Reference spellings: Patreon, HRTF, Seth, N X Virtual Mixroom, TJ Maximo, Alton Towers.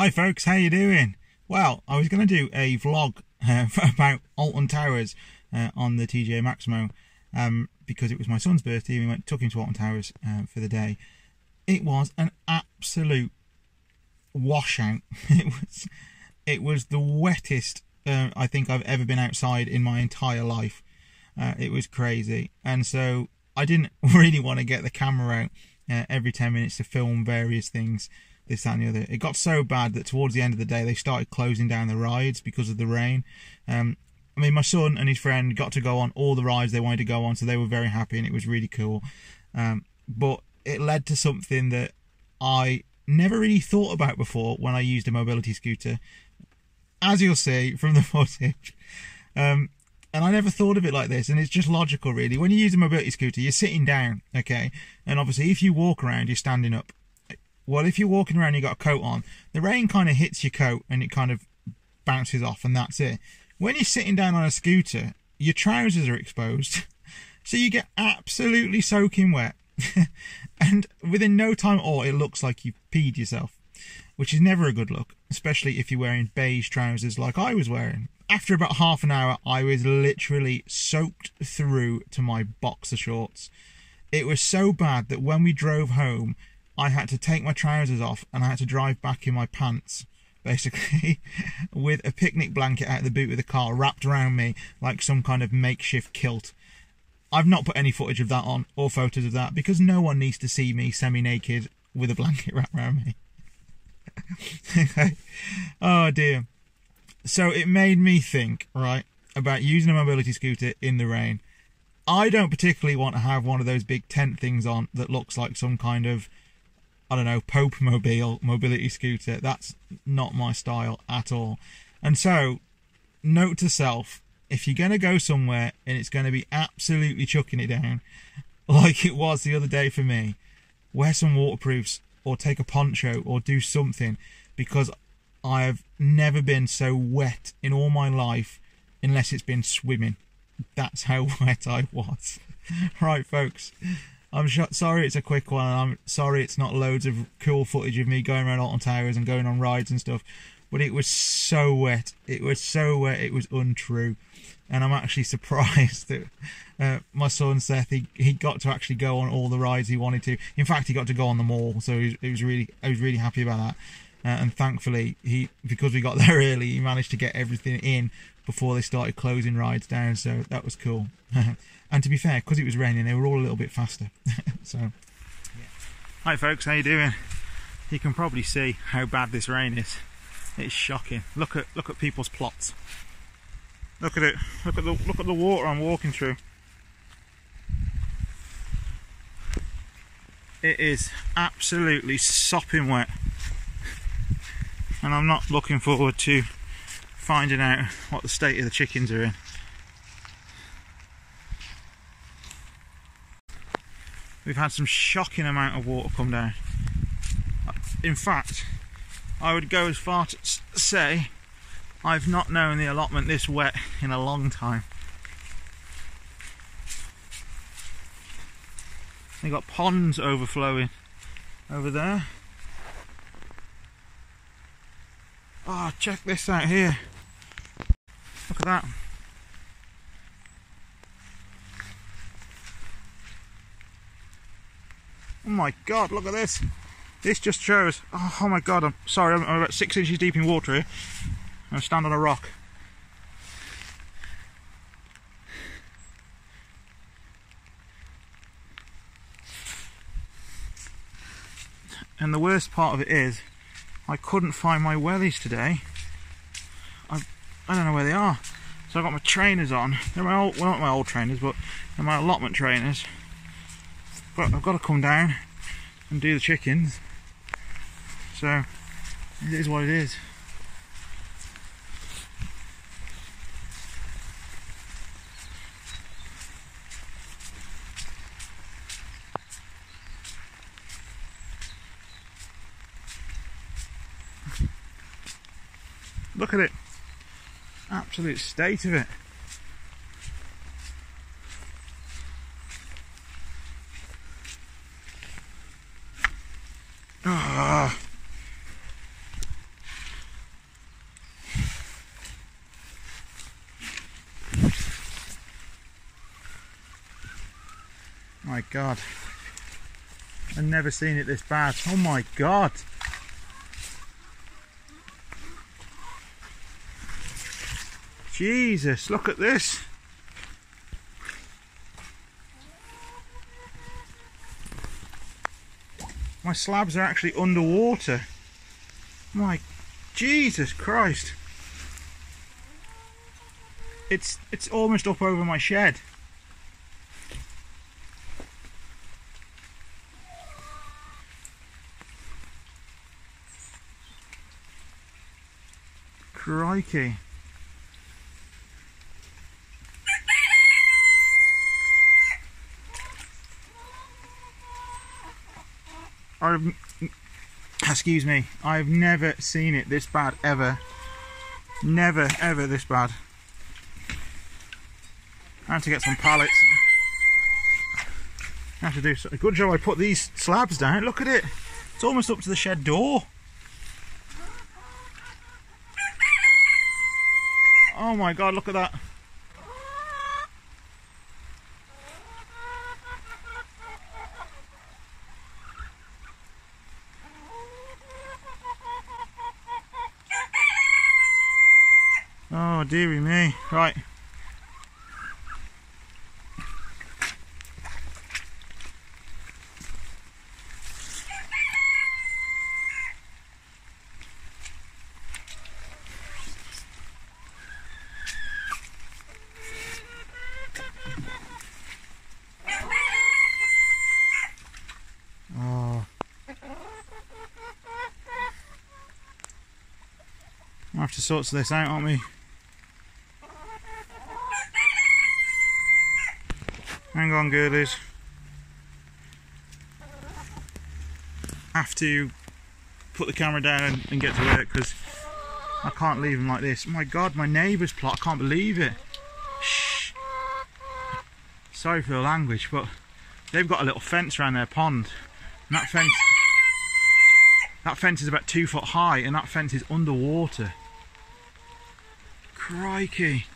Hi folks, how you doing? Well, I was going to do a vlog about Alton Towers on the TJ Maximo because it was my son's birthday and we took him to Alton Towers for the day. It was an absolute washout. It was the wettest I think I've ever been outside in my entire life. It was crazy, and so I didn't really want to get the camera out every 10 minutes to film various things, this, that and the other. It got so bad that towards the end of the day they started closing down the rides because of the rain. I mean, my son and his friend got to go on all the rides they wanted to go on, so they were very happy and it was really cool. But it led to something that I never really thought about before when I used a mobility scooter, as you'll see from the footage. And I never thought of it like this, and it's just logical really. When you use a mobility scooter, you're sitting down, okay? And obviously if you walk around, you're standing up. Well, if you're walking around and you've got a coat on, the rain kind of hits your coat and it kind of bounces off and that's it. When you're sitting down on a scooter, your trousers are exposed. So you get absolutely soaking wet. And within no time at all, it looks like you've peed yourself, which is never a good look, especially if you're wearing beige trousers like I was wearing. After about half an hour, I was literally soaked through to my boxer shorts. It was so bad that when we drove home, I had to take my trousers off and I had to drive back in my pants, basically, with a picnic blanket out of the boot of the car wrapped around me like some kind of makeshift kilt. I've not put any footage of that on or photos of that because no one needs to see me semi-naked with a blanket wrapped around me. Okay. Oh dear. So it made me think, right, about using a mobility scooter in the rain. I don't particularly want to have one of those big tent things on that looks like some kind of, I don't know, Pope Mobile mobility scooter. That's not my style at all. And so, note to self, if you're going to go somewhere and it's going to be absolutely chucking it down, like it was the other day for me, wear some waterproofs or take a poncho or do something, because I have never been so wet in all my life unless it's been swimming. That's how wet I was. Right, folks. I'm sorry it's a quick one, and I'm sorry it's not loads of cool footage of me going around Alton Towers and going on rides and stuff, but it was so wet, it was untrue. And I'm actually surprised that my son Seth, he got to actually go on all the rides he wanted to. In fact, he got to go on them all, so I was really happy about that. And thankfully, because we got there early, he managed to get everything in before they started closing rides down, so that was cool. And to be fair, because it was raining, they were all a little bit faster. So, yeah. Hi folks, how you doing? You can probably see how bad this rain is. It's shocking. Look at people's plots. Look at it. Look at the water I'm walking through. It is absolutely sopping wet. And I'm not looking forward to finding out what the state of the chickens are in. We've had some shocking amount of water come down. In fact, I would go as far to say I've not known the allotment this wet in a long time. They've got ponds overflowing over there. Oh, check this out here. Look at that. Oh my god, look at this. This just shows. Oh my god, I'm sorry, I'm about 6 inches deep in water here. I'm standing on a rock. And the worst part of it is, I couldn't find my wellies today. I don't know where they are. So I've got my trainers on. They're my old, well, not my old trainers, but they're my allotment trainers. But I've got to come down and do the chickens. So it is what it is. Look at it. Absolute state of it. God. I've never seen it this bad. Oh my God. Jesus, look at this. My slabs are actually underwater. My Jesus Christ. It's almost up over my shed. Crikey. Excuse me, I've never seen it this bad ever. Never ever this bad. I have to get some pallets. I have to do a good job I put these slabs down. Look at it. It's almost up to the shed door. Oh my God, look at that. Oh dearie me. Right. We'll have to sort this out, aren't we? Hang on, girlies. Have to put the camera down and get to work because I can't leave them like this. My God, my neighbour's plot, I can't believe it. Shh. Sorry for the language, but they've got a little fence around their pond. And that fence is about 2 foot high and that fence is underwater. Crikey.